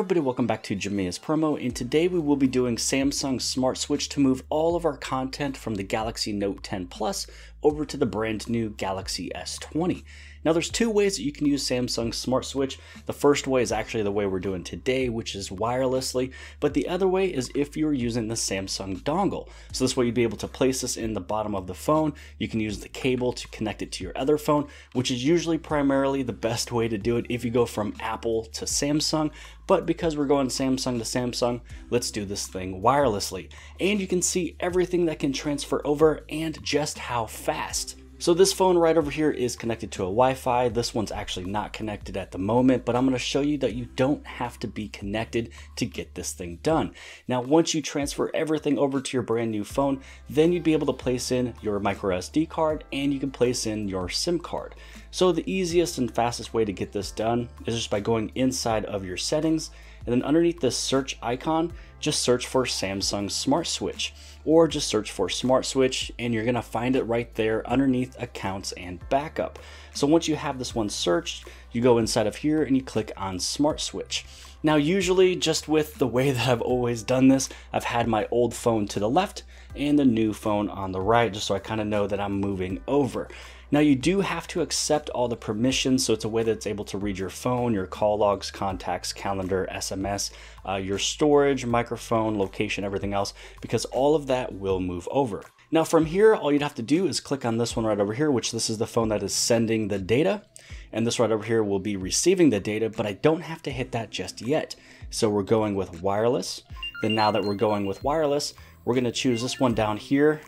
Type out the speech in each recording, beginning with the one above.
Everybody, welcome back to Jamea's Promo, and today we will be doing Samsung Smart Switch to move all of our content from the Galaxy Note 10 Plus over to the brand new Galaxy S20. Now there's two ways that you can use Samsung Smart Switch. The first way is actually the way we're doing today, which is wirelessly, but the other way is if you're using the Samsung dongle. So this way you'd be able to place this in the bottom of the phone. You can use the cable to connect it to your other phone, which is usually primarily the best way to do it if you go from Apple to Samsung. But because we're going Samsung to Samsung, let's do this thing wirelessly. And you can see everything that can transfer over and just how fast. So this phone right over here is connected to a Wi-Fi. This one's actually not connected at the moment, but I'm gonna show you that you don't have to be connected to get this thing done. Now, once you transfer everything over to your brand new phone, then you'd be able to place in your microSD card and you can place in your SIM card. So the easiest and fastest way to get this done is just by going inside of your settings, and then underneath this search icon, just search for Samsung Smart Switch, or just search for Smart Switch, and you're gonna find it right there underneath Accounts and Backup. So once you have this one searched, you go inside of here and you click on Smart Switch. Now, usually just with the way that I've always done this, I've had my old phone to the left and the new phone on the right, just so I kind of know that I'm moving over. Now, you do have to accept all the permissions, so it's a way that's able to read your phone, your call logs, contacts, calendar, SMS, your storage, microphone, location, everything else, because all of that will move over. Now from here, all you'd have to do is click on this one right over here, which this is the phone that is sending the data, and this right over here will be receiving the data, but I don't have to hit that just yet. So we're going with wireless. Then now that we're going with wireless, we're gonna choose this one down here,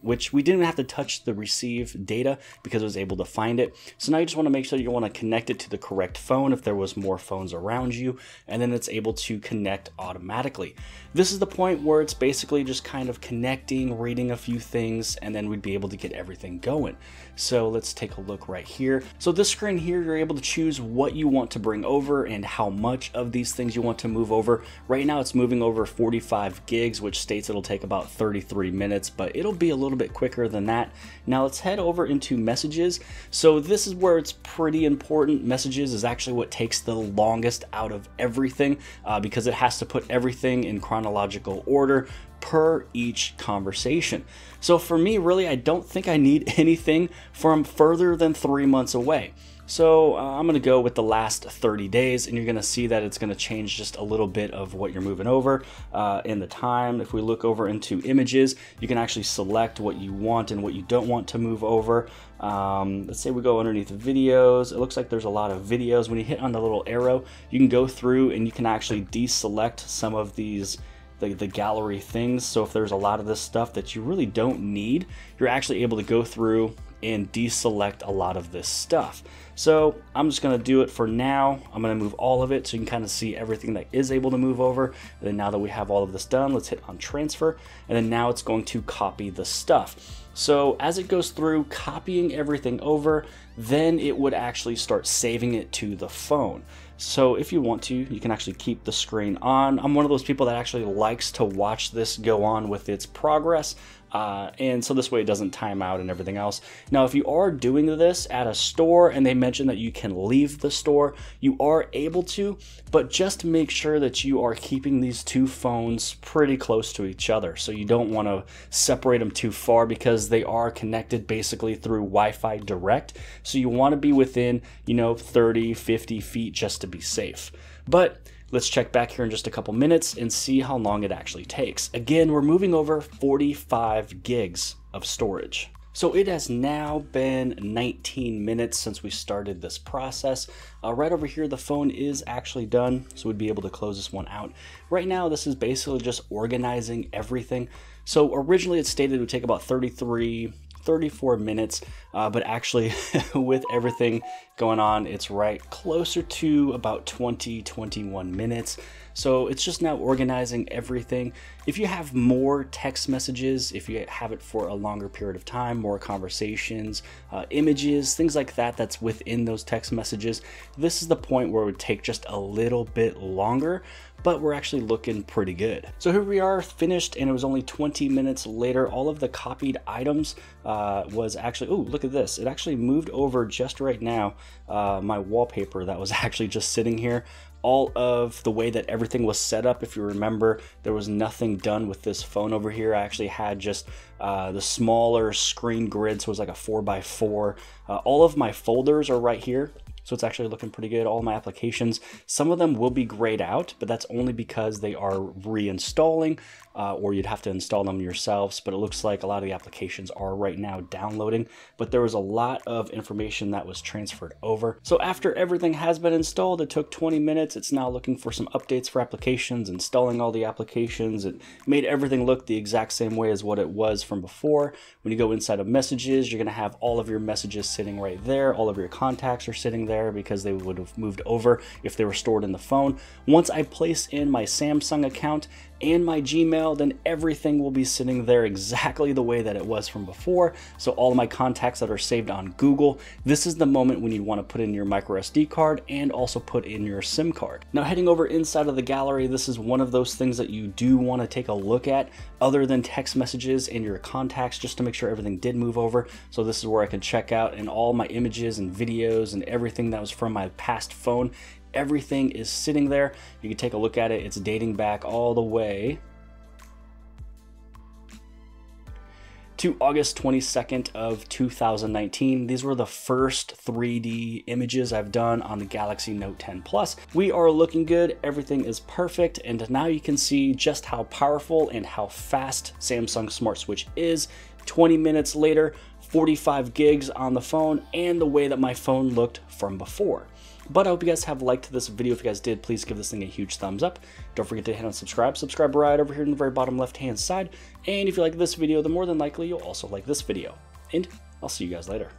which we didn't have to touch the receive data because it was able to find it. So now you just want to make sure you want to connect it to the correct phone if there was more phones around you, and then it's able to connect automatically. This is the point where it's basically just kind of connecting, reading a few things, and then we'd be able to get everything going. So let's take a look right here. So this screen here, you're able to choose what you want to bring over and how much of these things you want to move over. Right now it's moving over 45 gigs, which states it'll take about 33 minutes, but it'll be a little bit quicker than that. Now let's head over into messages. So this is where it's pretty important. Messages is actually what takes the longest out of everything because it has to put everything in chronological order per each conversation. So for me, really, I don't think I need anything from further than 3 months away. So I'm gonna go with the last 30 days, and you're gonna see that it's gonna change just a little bit of what you're moving over in the time. If we look over into images, you can actually select what you want and what you don't want to move over. Let's say we go underneath videos. It looks like there's a lot of videos. When you hit on the little arrow, you can go through and you can actually deselect some of these the gallery things. So if there's a lot of this stuff that you really don't need, you're actually able to go through and deselect a lot of this stuff. So I'm just gonna do it for now. I'm gonna move all of it so you can kind of see everything that is able to move over. And then now that we have all of this done, let's hit on transfer. And then now it's going to copy the stuff. So as it goes through copying everything over, then it would actually start saving it to the phone. So if you want to, you can actually keep the screen on. I'm one of those people that actually likes to watch this go on with its progress. And so this way it doesn't time out and everything else. Now, if you are doing this at a store and they mention that you can leave the store, you are able to, but just make sure that you are keeping these two phones pretty close to each other. So you don't want to separate them too far because they are connected basically through Wi-Fi direct. So you want to be within, 30, 50 feet just to be safe. But let's check back here in just a couple minutes and see how long it actually takes. Again, we're moving over 45 gigs of storage. So it has now been 19 minutes since we started this process. Right over here, the phone is actually done, so we'd be able to close this one out. Right now, this is basically just organizing everything. So originally it stated it would take about 34 minutes, but actually with everything going on, it's right closer to about 21 minutes. So it's just now organizing everything. If you have more text messages, if you have it for a longer period of time, more conversations, images, things like that that's within those text messages, this is the point where it would take just a little bit longer, but we're actually looking pretty good. So here we are finished, and it was only 20 minutes later. All of the copied items was actually, oh, look at this. It actually moved over just right now. My wallpaper that was actually just sitting here all of the way that everything was set up. If you remember, there was nothing done with this phone over here. I actually had just the smaller screen grid, so it was like a 4x4. All of my folders are right here, so it's actually looking pretty good. All my applications, some of them will be grayed out, but that's only because they are reinstalling or you'd have to install them yourselves. But it looks like a lot of the applications are right now downloading, but there was a lot of information that was transferred over. So after everything has been installed, it took 20 minutes. It's now looking for some updates for applications, installing all the applications. It made everything look the exact same way as what it was from before. When you go inside of messages, you're gonna have all of your messages sitting right there. All of your contacts are sitting there, because they would have moved over if they were stored in the phone. Once I place in my Samsung account and my Gmail, then everything will be sitting there exactly the way that it was from before. So all of my contacts that are saved on Google, this is the moment when you want to put in your micro SD card and also put in your SIM card. Now heading over inside of the gallery, this is one of those things that you do want to take a look at other than text messages and your contacts, just to make sure everything did move over. So this is where I can check out, and all my images and videos and everything that was from my past phone, everything is sitting there. You can take a look at it. It's dating back all the way to August 22nd of 2019. These were the first 3D images I've done on the Galaxy Note 10 Plus. We are looking good, everything is perfect, and now you can see just how powerful and how fast Samsung Smart Switch is. 20 minutes later, 45 gigs on the phone, and the way that my phone looked from before. But I hope you guys have liked this video. If you guys did, please give this thing a huge thumbs up. Don't forget to hit on subscribe. Subscribe right over here in the very bottom left-hand side. And if you like this video, then more than likely you'll also like this video. And I'll see you guys later.